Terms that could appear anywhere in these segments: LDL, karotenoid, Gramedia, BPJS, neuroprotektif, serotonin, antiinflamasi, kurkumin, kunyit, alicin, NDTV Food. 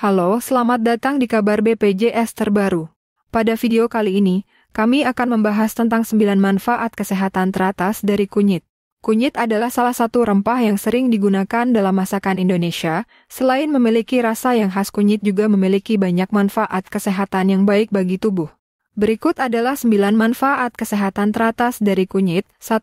Halo, selamat datang di kabar BPJS terbaru. Pada video kali ini, kami akan membahas tentang 9 manfaat kesehatan teratas dari kunyit. Kunyit adalah salah satu rempah yang sering digunakan dalam masakan Indonesia. Selain memiliki rasa yang khas, kunyit juga memiliki banyak manfaat kesehatan yang baik bagi tubuh. Berikut adalah 9 manfaat kesehatan teratas dari kunyit. 1.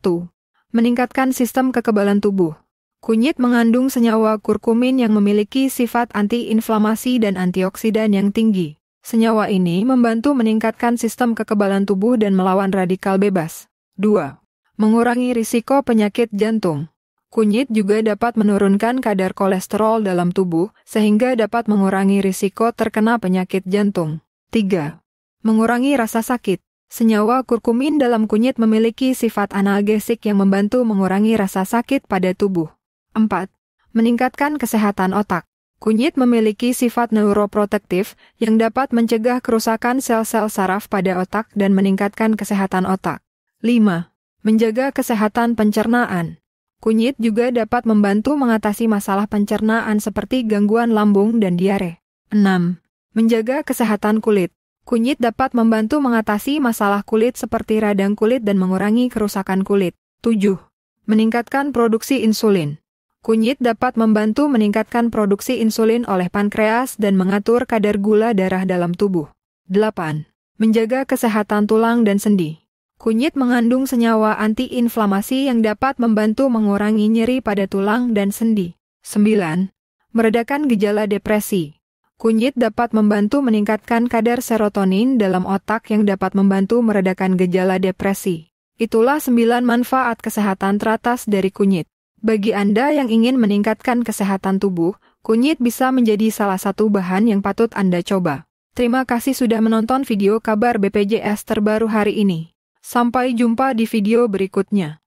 Meningkatkan sistem kekebalan tubuh. Kunyit mengandung senyawa kurkumin yang memiliki sifat antiinflamasi dan antioksidan yang tinggi. Senyawa ini membantu meningkatkan sistem kekebalan tubuh dan melawan radikal bebas. 2. Mengurangi risiko penyakit jantung. Kunyit juga dapat menurunkan kadar kolesterol dalam tubuh, sehingga dapat mengurangi risiko terkena penyakit jantung. 3. Mengurangi rasa sakit. Senyawa kurkumin dalam kunyit memiliki sifat analgesik yang membantu mengurangi rasa sakit pada tubuh. 4. Meningkatkan kesehatan otak. Kunyit memiliki sifat neuroprotektif yang dapat mencegah kerusakan sel-sel saraf pada otak dan meningkatkan kesehatan otak. 5. Menjaga kesehatan pencernaan. Kunyit juga dapat membantu mengatasi masalah pencernaan seperti gangguan lambung dan diare. 6. Menjaga kesehatan kulit. Kunyit dapat membantu mengatasi masalah kulit seperti radang kulit dan mengurangi kerusakan kulit. 7. Meningkatkan produksi insulin. Kunyit dapat membantu meningkatkan produksi insulin oleh pankreas dan mengatur kadar gula darah dalam tubuh. 8. Menjaga kesehatan tulang dan sendi. Kunyit mengandung senyawa antiinflamasi yang dapat membantu mengurangi nyeri pada tulang dan sendi. 9. Meredakan gejala depresi. Kunyit dapat membantu meningkatkan kadar serotonin dalam otak yang dapat membantu meredakan gejala depresi. Itulah 9 manfaat kesehatan teratas dari kunyit. Bagi Anda yang ingin meningkatkan kesehatan tubuh, kunyit bisa menjadi salah satu bahan yang patut Anda coba. Terima kasih sudah menonton video kabar BPJS terbaru hari ini. Sampai jumpa di video berikutnya.